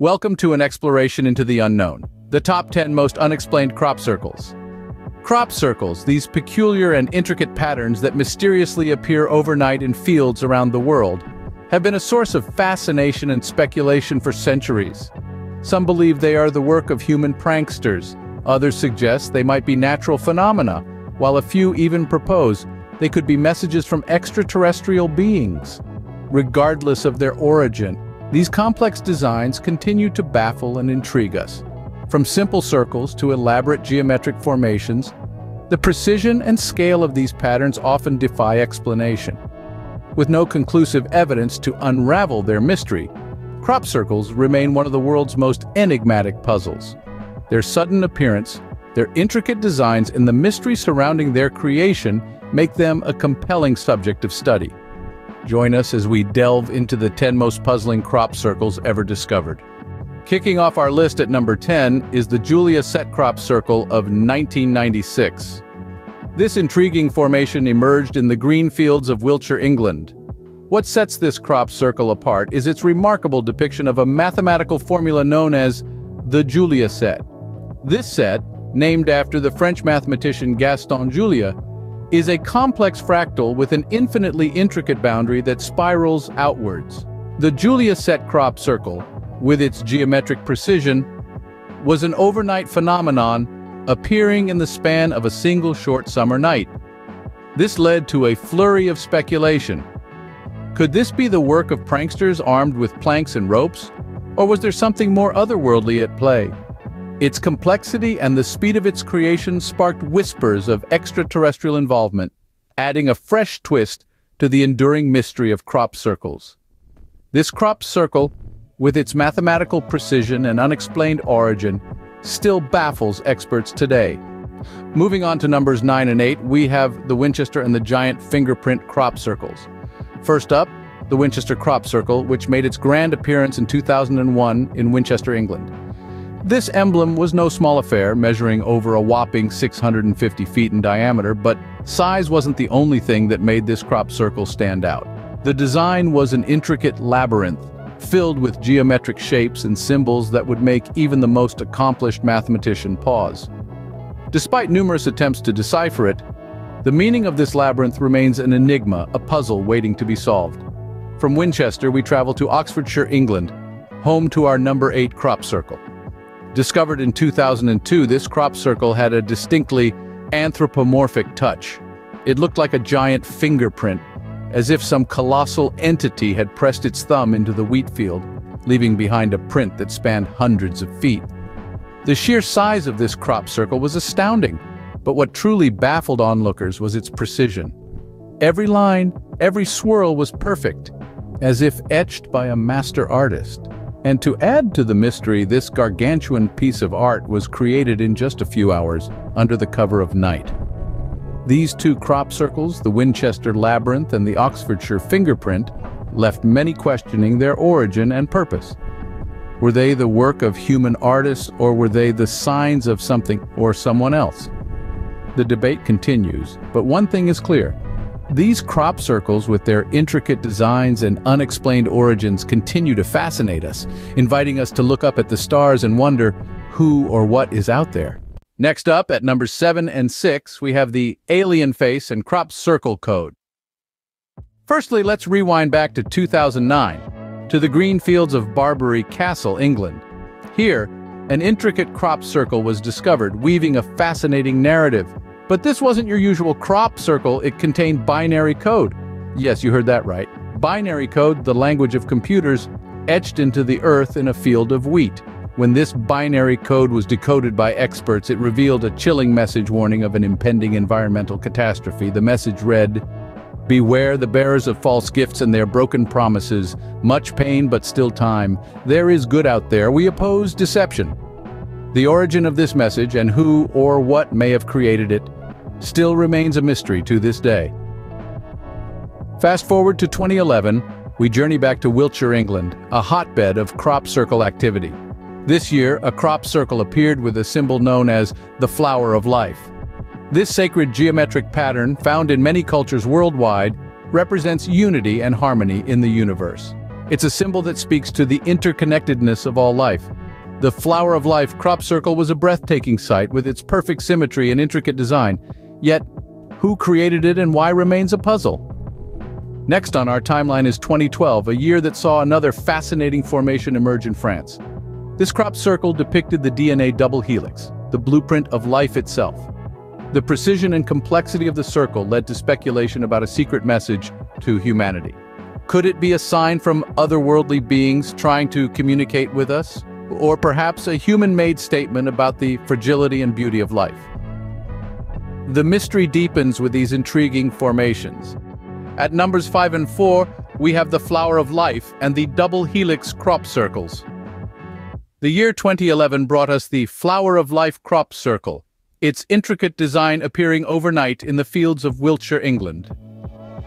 Welcome to an exploration into the unknown. The top 10 most unexplained crop circles. Crop circles, these peculiar and intricate patterns that mysteriously appear overnight in fields around the world, have been a source of fascination and speculation for centuries. Some believe they are the work of human pranksters, others suggest they might be natural phenomena, while a few even propose they could be messages from extraterrestrial beings. Regardless of their origin, these complex designs continue to baffle and intrigue us. From simple circles to elaborate geometric formations, the precision and scale of these patterns often defy explanation. With no conclusive evidence to unravel their mystery, crop circles remain one of the world's most enigmatic puzzles. Their sudden appearance, their intricate designs, and the mystery surrounding their creation make them a compelling subject of study. Join us as we delve into the 10 most puzzling crop circles ever discovered. Kicking off our list at number 10 is the Julia set crop circle of 1996. This intriguing formation emerged in the green fields of Wiltshire, England. What sets this crop circle apart is its remarkable depiction of a mathematical formula known as the Julia set. This set, named after the French mathematician Gaston Julia, is a complex fractal with an infinitely intricate boundary that spirals outwards. The Julia set crop circle, with its geometric precision, was an overnight phenomenon appearing in the span of a single short summer night. This led to a flurry of speculation. Could this be the work of pranksters armed with planks and ropes, or was there something more otherworldly at play? Its complexity and the speed of its creation sparked whispers of extraterrestrial involvement, adding a fresh twist to the enduring mystery of crop circles. This crop circle, with its mathematical precision and unexplained origin, still baffles experts today. Moving on to numbers 9 and 8, we have the Winchester and the Giant fingerprint crop circles. First up, the Winchester crop circle, which made its grand appearance in 2001 in Winchester, England. This emblem was no small affair, measuring over a whopping 650 feet in diameter, but size wasn't the only thing that made this crop circle stand out. The design was an intricate labyrinth, filled with geometric shapes and symbols that would make even the most accomplished mathematician pause. Despite numerous attempts to decipher it, the meaning of this labyrinth remains an enigma, a puzzle waiting to be solved. From Winchester, we travel to Oxfordshire, England, home to our number 8 crop circle. Discovered in 2002, this crop circle had a distinctly anthropomorphic touch. It looked like a giant fingerprint, as if some colossal entity had pressed its thumb into the wheat field, leaving behind a print that spanned hundreds of feet. The sheer size of this crop circle was astounding, but what truly baffled onlookers was its precision. Every line, every swirl was perfect, as if etched by a master artist. And to add to the mystery, this gargantuan piece of art was created in just a few hours, under the cover of night. These two crop circles, the Winchester Labyrinth and the Oxfordshire Fingerprint, left many questioning their origin and purpose. Were they the work of human artists, or were they the signs of something or someone else? The debate continues, but one thing is clear. These crop circles, with their intricate designs and unexplained origins, continue to fascinate us, inviting us to look up at the stars and wonder who or what is out there. Next up, at number 7 and 6, we have the alien face and crop circle code. Firstly, let's rewind back to 2009, to the green fields of Barbary Castle, England. Here, an intricate crop circle was discovered, weaving a fascinating narrative. But this wasn't your usual crop circle, it contained binary code. Yes, you heard that right. Binary code, the language of computers, etched into the earth in a field of wheat. When this binary code was decoded by experts, it revealed a chilling message warning of an impending environmental catastrophe. The message read, "Beware the bearers of false gifts and their broken promises. Much pain, but still time. There is good out there. We oppose deception." The origin of this message and who or what may have created it still remains a mystery to this day. Fast forward to 2011, we journey back to Wiltshire, England, a hotbed of crop circle activity. This year, a crop circle appeared with a symbol known as the Flower of Life. This sacred geometric pattern, found in many cultures worldwide, represents unity and harmony in the universe. It's a symbol that speaks to the interconnectedness of all life. The Flower of Life crop circle was a breathtaking sight with its perfect symmetry and intricate design, yet who created it and why remains a puzzle. Next on our timeline is 2012, a year that saw another fascinating formation emerge in France. This crop circle depicted the DNA double helix, the blueprint of life itself. The precision and complexity of the circle led to speculation about a secret message to humanity. Could it be a sign from otherworldly beings trying to communicate with us? Or perhaps a human-made statement about the fragility and beauty of life? The mystery deepens with these intriguing formations. At numbers 5 and 4, we have the Flower of Life and the double helix crop circles. The year 2011 brought us the Flower of Life crop circle, its intricate design appearing overnight in the fields of Wiltshire, England.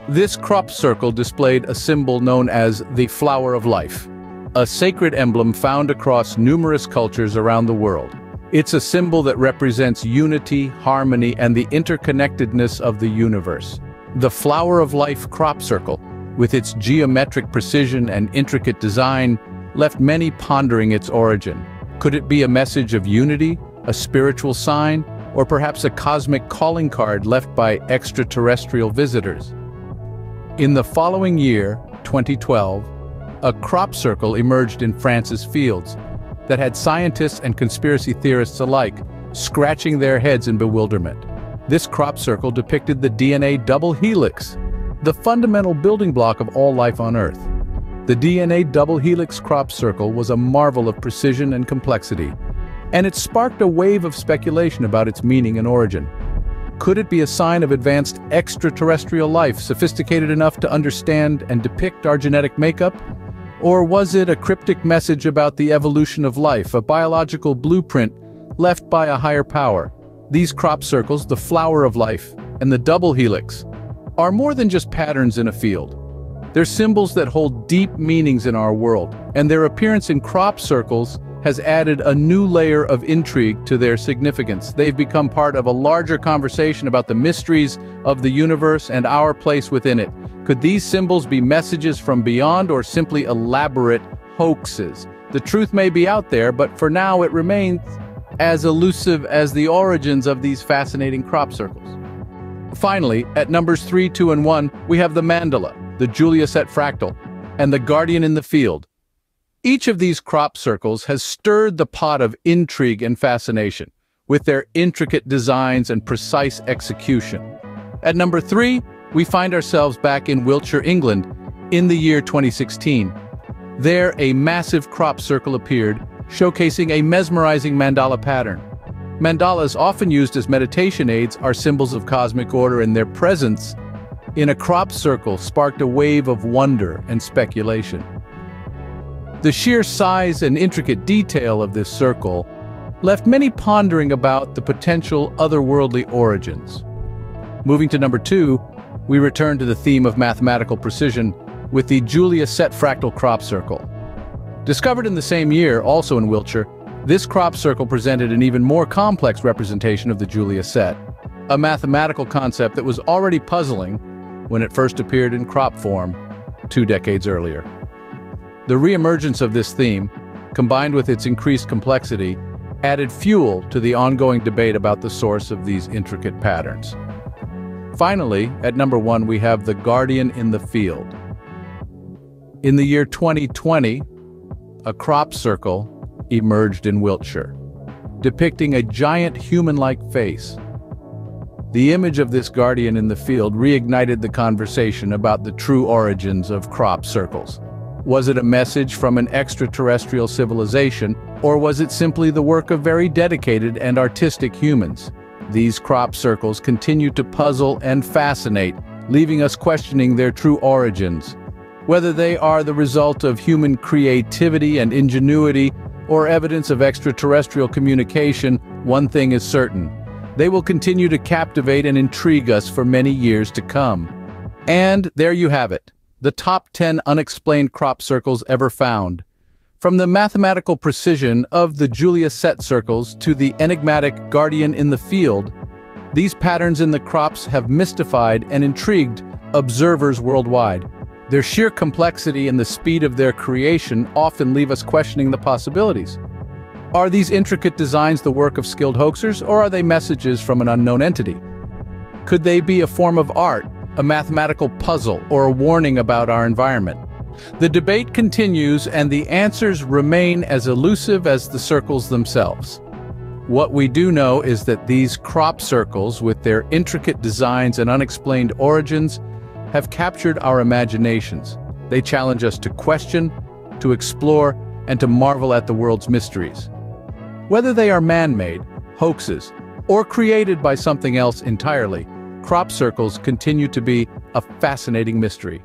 This crop circle displayed a symbol known as the Flower of Life, a sacred emblem found across numerous cultures around the world. It's a symbol that represents unity, harmony, and the interconnectedness of the universe. The Flower of Life crop circle, with its geometric precision and intricate design, left many pondering its origin. Could it be a message of unity, a spiritual sign, or perhaps a cosmic calling card left by extraterrestrial visitors? In the following year, 2012, a crop circle emerged in France's fields that had scientists and conspiracy theorists alike scratching their heads in bewilderment. This crop circle depicted the DNA double helix, the fundamental building block of all life on Earth. The DNA double helix crop circle was a marvel of precision and complexity, and it sparked a wave of speculation about its meaning and origin. Could it be a sign of advanced extraterrestrial life sophisticated enough to understand and depict our genetic makeup? Or was it a cryptic message about the evolution of life, a biological blueprint left by a higher power? These crop circles, the Flower of Life and the double helix, are more than just patterns in a field. They're symbols that hold deep meanings in our world, and their appearance in crop circles has added a new layer of intrigue to their significance. They've become part of a larger conversation about the mysteries of the universe and our place within it. Could these symbols be messages from beyond or simply elaborate hoaxes? The truth may be out there, but for now it remains as elusive as the origins of these fascinating crop circles. Finally, at numbers 3, 2, and 1, we have the mandala, the Julia set fractal, and the guardian in the field. Each of these crop circles has stirred the pot of intrigue and fascination, with their intricate designs and precise execution. At number 3, we find ourselves back in Wiltshire, England, in the year 2016. There, a massive crop circle appeared, showcasing a mesmerizing mandala pattern. Mandalas, often used as meditation aids, are symbols of cosmic order, and their presence in a crop circle sparked a wave of wonder and speculation. The sheer size and intricate detail of this circle left many pondering about the potential otherworldly origins. Moving to number 2, we return to the theme of mathematical precision with the Julia set fractal crop circle. Discovered in the same year, also in Wiltshire, this crop circle presented an even more complex representation of the Julia set, a mathematical concept that was already puzzling when it first appeared in crop form 2 decades earlier. The reemergence of this theme, combined with its increased complexity, added fuel to the ongoing debate about the source of these intricate patterns. Finally, at number 1, we have the guardian in the field. In the year 2020, a crop circle emerged in Wiltshire, depicting a giant human-like face. The image of this guardian in the field reignited the conversation about the true origins of crop circles. Was it a message from an extraterrestrial civilization, or was it simply the work of very dedicated and artistic humans? These crop circles continue to puzzle and fascinate, leaving us questioning their true origins, whether they are the result of human creativity and ingenuity or evidence of extraterrestrial communication. One thing is certain: they will continue to captivate and intrigue us for many years to come. And there you have it, the top 10 unexplained crop circles ever found. From the mathematical precision of the Julia set circles to the enigmatic guardian in the field, these patterns in the crops have mystified and intrigued observers worldwide. Their sheer complexity and the speed of their creation often leave us questioning the possibilities. Are these intricate designs the work of skilled hoaxers, or are they messages from an unknown entity? Could they be a form of art, a mathematical puzzle, or a warning about our environment? The debate continues, and the answers remain as elusive as the circles themselves. What we do know is that these crop circles, with their intricate designs and unexplained origins, have captured our imaginations. They challenge us to question, to explore, and to marvel at the world's mysteries. Whether they are man-made, hoaxes, or created by something else entirely, crop circles continue to be a fascinating mystery.